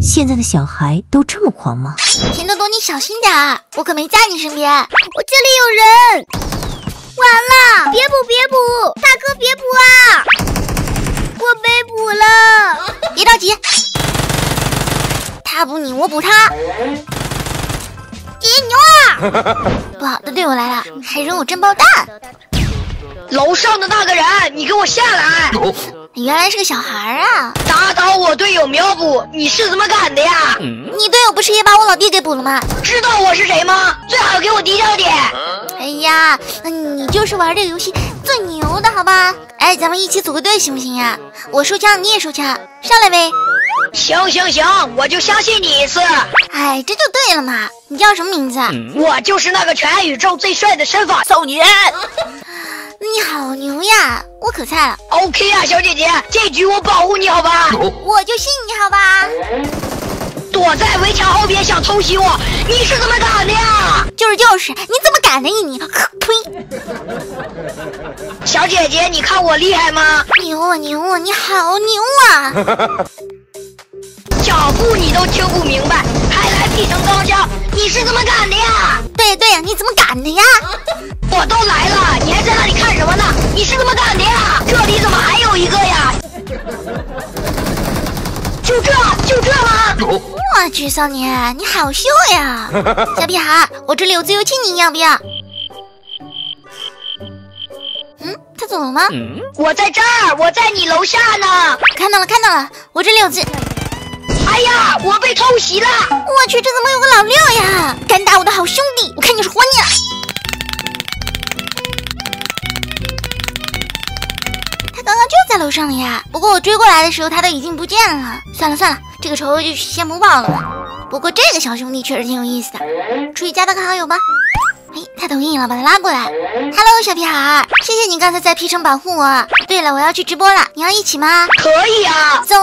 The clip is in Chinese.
现在的小孩都这么狂吗？甜豆豆，你小心点啊！我可没在你身边，我这里有人。完了，别补别补，大哥别补啊！我被补了，别着急，他补你，我补他。 别牛啊！不好的队友来了，还扔我震爆弹！楼上的那个人，你给我下来！原来是个小孩啊！打倒我队友秒补，你是怎么敢的呀？你队友不是也把我老弟给补了吗？知道我是谁吗？最好给我低调点！哎呀，你就是玩这个游戏最牛的好吧？哎，咱们一起组个队行不行呀？我收枪，你也收枪，上来呗！ 行行行，我就相信你一次。哎，这就对了嘛！你叫什么名字？我就是那个全宇宙最帅的身法少年。你好牛呀！我可菜了。OK 啊，小姐姐，这局我保护你好吧？我就信你好吧？躲在围墙后边想偷袭我，你是怎么敢的呀？就是，你怎么敢的呀你？呸！ 小姐姐，你看我厉害吗？牛啊牛啊，你好牛啊！脚步你都听不明白，还来屁腾钢枪，你是怎么敢的呀？对呀，你怎么敢的呀？我都来了，你还在那里看什么呢？你是怎么敢的呀？这里怎么还有一个呀？就这吗？我去，少年，你好秀呀！小屁孩，我这里有自由亲，你要不要？ 他走了吗？我在这儿，我在你楼下呢。看到了，我这里有字。哎呀，我被偷袭了！我去，这怎么有个老六呀？敢打我的好兄弟，我看你是活腻了。他刚刚就在楼上了呀，不过我追过来的时候他都已经不见了。算了，这个仇就先不报了吧。不过这个小兄弟确实挺有意思的，出去加他个好友吧。 哎，他同意了，把他拉过来。Hello， 小屁孩，谢谢你刚才在P城保护我。对了，我要去直播了，你要一起吗？可以啊，走。